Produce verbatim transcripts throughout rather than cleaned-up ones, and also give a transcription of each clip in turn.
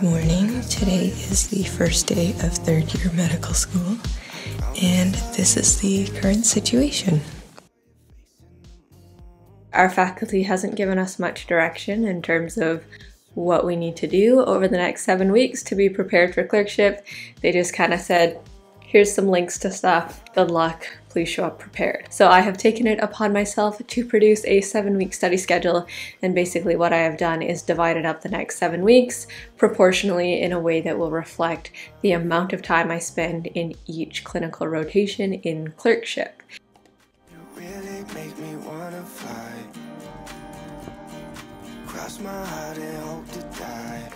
Good morning. Today is the first day of third year medical school, and this is the current situation. Our faculty hasn't given us much direction in terms of what we need to do over the next seven weeks to be prepared for clerkship. They just kind of said, here's some links to stuff, good luck, please show up prepared. So I have taken it upon myself to produce a seven week study schedule, and basically what I have done is divided up the next seven weeks proportionally in a way that will reflect the amount of time I spend in each clinical rotation in clerkship. You really make me wanna fly. Cross my heart and hope to die.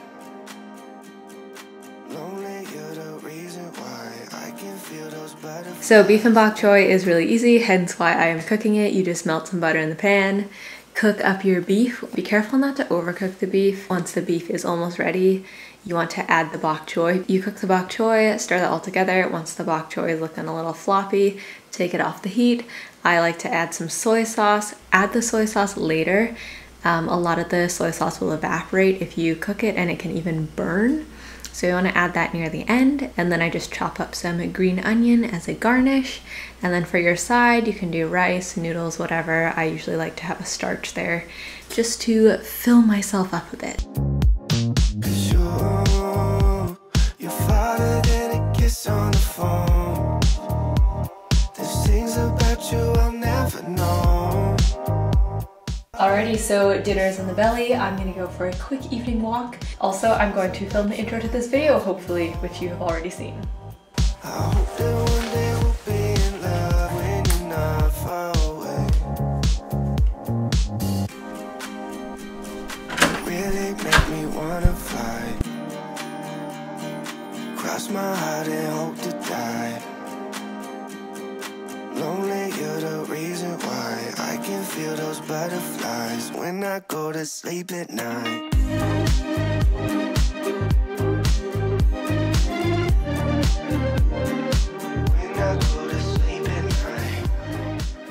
Lonely, you're the reason why I can feel those butterflies. So beef and bok choy is really easy, hence why I am cooking it. You just melt some butter in the pan, cook up your beef. Be careful not to overcook the beef. Once the beef is almost ready, you want to add the bok choy. You cook the bok choy, stir that all together. Once the bok choy is looking a little floppy, take it off the heat. I like to add some soy sauce. Add the soy sauce later. Um, a lot of the soy sauce will evaporate if you cook it, and it can even burn. So you want to add that near the end, and then I just chop up some green onion as a garnish. And then for your side, you can do rice, noodles, whatever. I usually like to have a starch there just to fill myself up a bit. Alrighty, so dinner's in the belly. I'm gonna go for a quick evening walk. Also, I'm going to film the intro to this video, hopefully, which you have already seen. I hope that one day we'll be in love when you're not far away. Really make me wanna fly. Cross my heart and hope to die. Lonely, you're the reason why I can feel those butterflies when I go to sleep at night. When I go to sleep at night.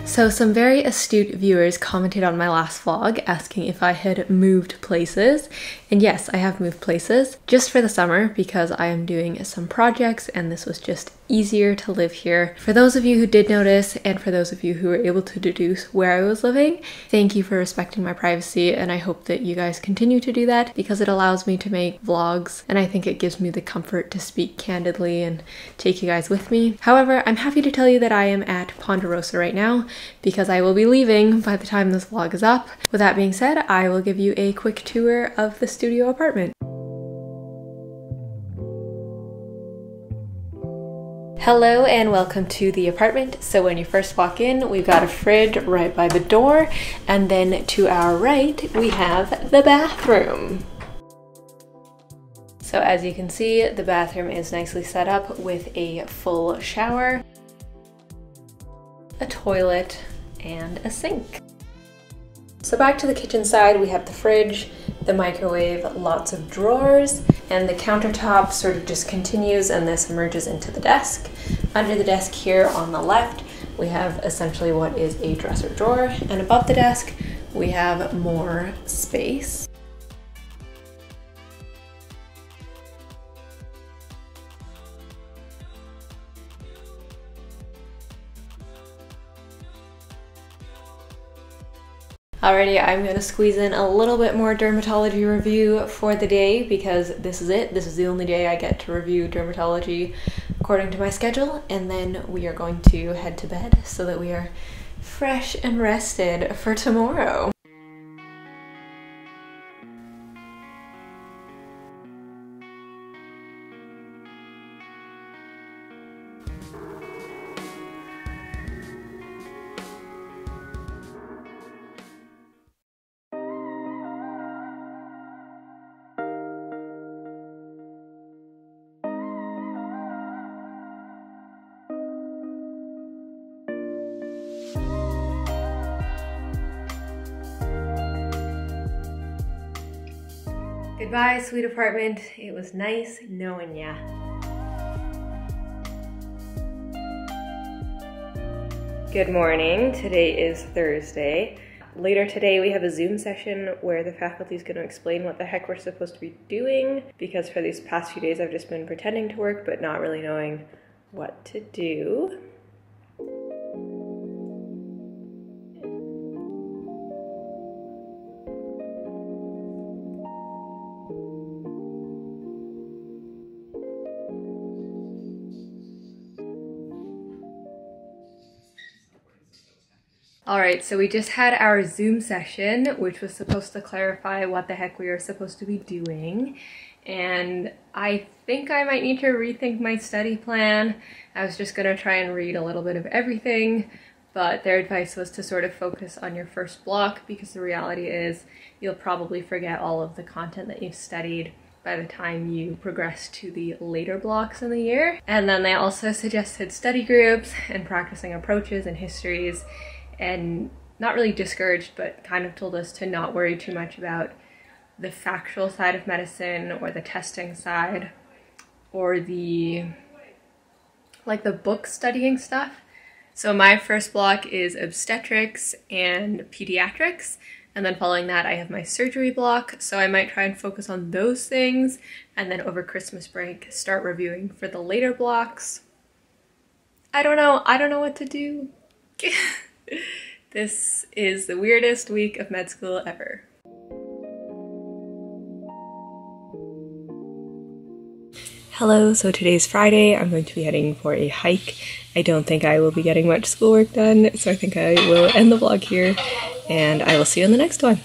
So some very astute viewers commented on my last vlog asking if I had moved places. And yes, I have moved places just for the summer because I am doing some projects and this was just easier to live here. For those of you who did notice, and for those of you who were able to deduce where I was living, thank you for respecting my privacy, and I hope that you guys continue to do that because it allows me to make vlogs, and I think it gives me the comfort to speak candidly and take you guys with me. However, I'm happy to tell you that I am at Ponderosa right now because I will be leaving by the time this vlog is up. With that being said, I will give you a quick tour of the studio apartment. Hello and welcome to the apartment. So when you first walk in, we've got a fridge right by the door, and then to our right we have the bathroom. So as you can see, the bathroom is nicely set up with a full shower, a toilet, and a sink. So back to the kitchen side, we have the fridge, the microwave, lots of drawers, and the countertop sort of just continues, and this emerges into the desk. Under the desk here on the left, we have essentially what is a dresser drawer, and above the desk, we have more space. Alrighty, I'm going to squeeze in a little bit more dermatology review for the day because this is it. This is the only day I get to review dermatology according to my schedule, and then we are going to head to bed so that we are fresh and rested for tomorrow. Goodbye, sweet apartment. It was nice knowing ya. Good morning. Today is Thursday. Later today we have a Zoom session where the faculty is going to explain what the heck we're supposed to be doing, because for these past few days I've just been pretending to work but not really knowing what to do. All right, so we just had our Zoom session, which was supposed to clarify what the heck we are supposed to be doing. And I think I might need to rethink my study plan. I was just gonna try and read a little bit of everything, but their advice was to sort of focus on your first block, because the reality is you'll probably forget all of the content that you've studied by the time you progress to the later blocks in the year. And then they also suggested study groups and practicing approaches and histories, and not really discouraged, but kind of told us to not worry too much about the factual side of medicine or the testing side or the, like, the book studying stuff. So my first block is obstetrics and pediatrics, and then following that I have my surgery block, so I might try and focus on those things, and then over Christmas break start reviewing for the later blocks. I don't know, I don't know what to do. This is the weirdest week of med school ever. Hello, so today's Friday. I'm going to be heading for a hike. I don't think I will be getting much schoolwork done, so I think I will end the vlog here, and I will see you in the next one.